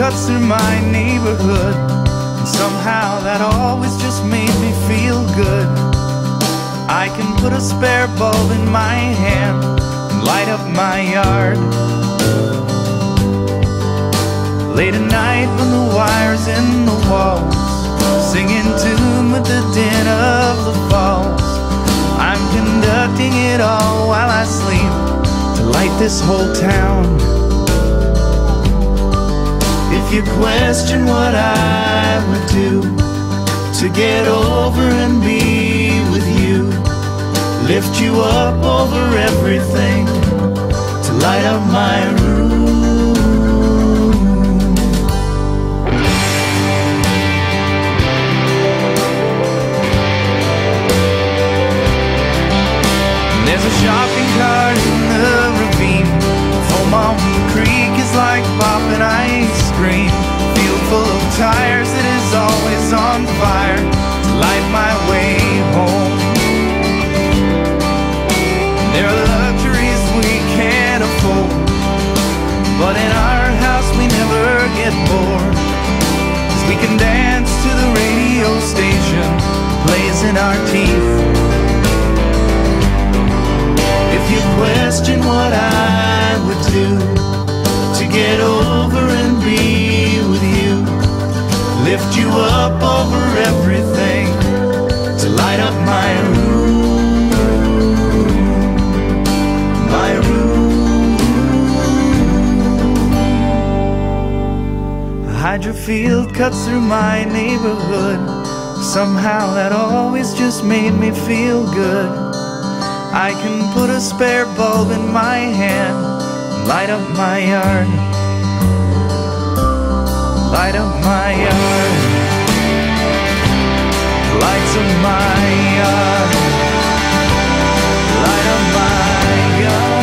cuts through my neighborhood, and somehow that always just made me feel good. I can put a spare bulb in my hand and light up my yard. Late at night when the wire's in the walls, sing in tune with the din of the falls. I'm conducting it all while I sleep to light this whole town. If you question what I would do to get over and be with you, lift you up over everything to light up my room. There's a shopping cart in the ravine. Foamombe Creek is like popping ice cream. Field full of tires, it is always on fire to light my way home. There are luxuries we can't afford, but in our house we never get bored, 'cause we can dance to the radio station plays in our teeth. If you question what I would do to get over and be with you, lift you up over everything to light up my room, my room. A hydro field cuts through my neighborhood. Somehow that always just made me feel good. I can put a spare bulb in my hand and light up my yard, light up my yard, lights up my yard, light up my yard.